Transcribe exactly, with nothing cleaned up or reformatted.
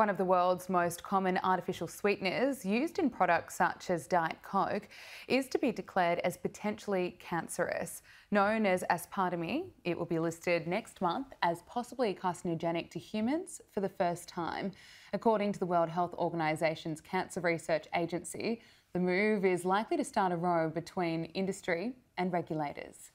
one of the world's most common artificial sweeteners used in products such as Diet Coke is to be declared as potentially cancerous. Known as aspartame, it will be listed next month as possibly carcinogenic to humans for the first time. According to the World Health Organisation's Cancer Research Agency, the move is likely to start a row between industry and regulators.